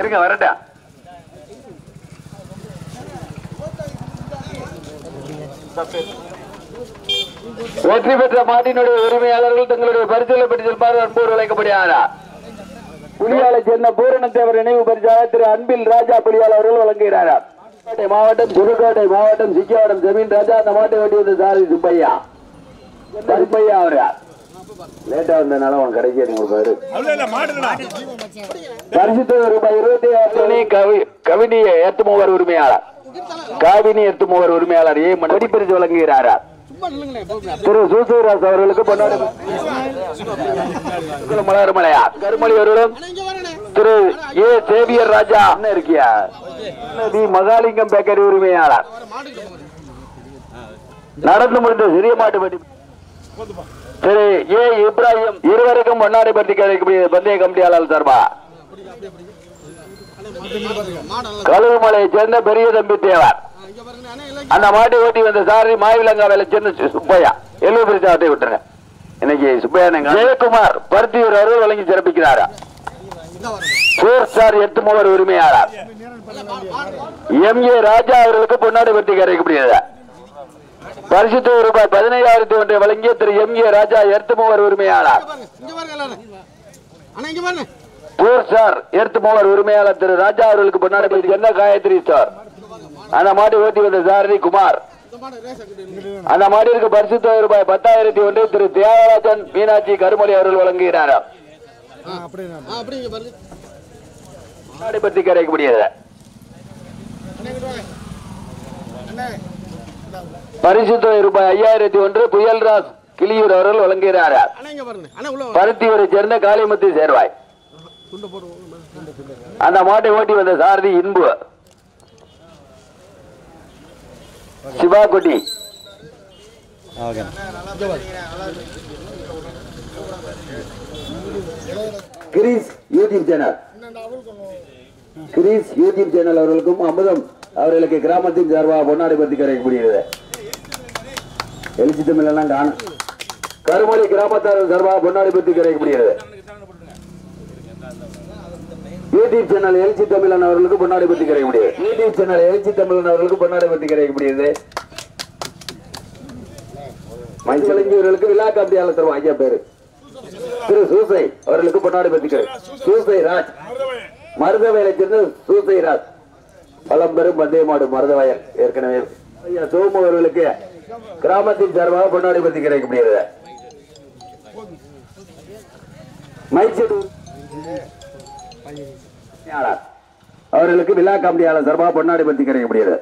இருங்க வரட்டா. வெற்றி பெற்ற மாட்டினுடைய உரிமையாளர்கள் தங்களுடைய பரிசுகளை பெற்று செல்வார் அன்போடு அழைக்கப்படுகிறார். புலியாலை சேர்ந்த பூரணத்தேவர் நினைவு பரிசாக திரு அன்பில் ராஜா புலியால் அவர்கள் வழங்குகிறார். மாவட்டம் புதுக்கோட்டை மாவட்டம் சிக்கியவடம் ஜமீன் ராஜா அந்த மாட்டை வெட்டி வந்த சாரி சுப்பையா கருப்பையா அவரா லேட்டா வந்ததுனால அவன் கிடைக்காது. கவினியை எத்து மூவர் உரிமையாளர் காவினி எத்து மூவர் உரிமையாளர் ஏ மணி பரிசு வழங்குகிறாரா திரு சூசூராஜ் அவர்களுக்கு மலர் மலையா கருமொழி அவர்களும் திரு ஏ சேவியர் ராஜா இருக்கியா மகாலிங்கம் பேக்கரி உரிமையாளர் நடந்து முடிந்த சிறிய மாட்டு பட்டி திரு ஏ இப்ராஹிம் இருவருக்கும் மன்னாரிப்பட்டி பந்தய கமிட்டியாளர் சார்பா கழுவுமலையை சேர்ந்த பெரிய தம்பி தேவர் அந்த மாட்டை ஓட்டி வந்த சாரி மாவிலங்கா வேலை சேர்ந்த சுப்பையா எழுபது பிரிச்சாட்டை விட்டுருங்க. இன்னைக்கு சுப்பையா ஜெயக்குமார் பருத்தியூர் அருள் வழங்கி சிறப்பிக்கிறாரா எட்டு மூவர் உரிமையாளர் எம் ஏ ராஜா அவர்களுக்கு பொன்னாடிப்பட்டி கரைக்கப்படுகிறது. பரிசுத்த ரூபாய் 15,000 வழங்கிய திரு எம் ஏ ராஜா எர்த்து மூவர் உரிமையாளர் உரிமையாளர் திரு ராஜா அவர்களுக்கு பொன்னாடி என்ன காயத்ரி சார் அந்த மாடி ஓட்டி வந்த சாரணி குமார் அந்த மாடிற்கு பரிசுத்த ரூபாய் 10,001 திரு தியாகராஜன் மீனாட்சி கருமொழி அவர்கள் வழங்குகிறார். பரிசுத்தொகை ரூபாய் 5,001 புயல்ராஜ் கிளியூர் அவர்கள் வழங்குகிறார். பருத்தியூரை சேர்ந்த காளிமுத்து சேர்வாய் அந்த மாட்டை ஓட்டி வந்த சாரதி இன்பு சிவாக்குட்டி கிரீஸ் யூடியூப் சேனல் கிரீஸ் யூடியூப் சேனல் அவர்களுக்கும் அமுதம் அவர்களுக்கு கிராமத்தின் சார்பாக பொன்னாடி பற்றி கிடைக்கக்கூடியது. எழுச்சித்தம் இல்லைன்னா காணும் கருமொழி கிராமத்தார் சார்பாக பொன்னாடி பற்றி கிடைக்கக்கூடியது. யூடியூப் சேனல் எழுச்சி தமிழன் அவர்களுக்கு பொன்னாடி பற்றி கிடைக்கக்கூடியது. யூடியூப் சேனல் எழுச்சி தமிழன் அவர்களுக்கு பொன்னாடி பற்றி கிடைக்கக்கூடியது. மைசலிங்கவர்களுக்கு விழா காப்பியாளர் தருவோம் ஐயா பேரு திரு சூசை அவர்களுக்கு பொன்னாடி பற்றி சூசை ராஜ் மருதவயலை சேர்ந்த சூசை ராஜ் பழம்பெரும் பந்தய மாடு மருதவயல் ஏற்கனவே ஐயா சோமு அவர்களுக்கு கிராமத்தின் சார்பாக பொன்னாடி பற்றி கிடைக்கக்கூடியது. அவர்களுக்கு விழா காமெடியாளர் சார்பாக பொன்னாடி பற்றி கிடைக்கக்கூடியது.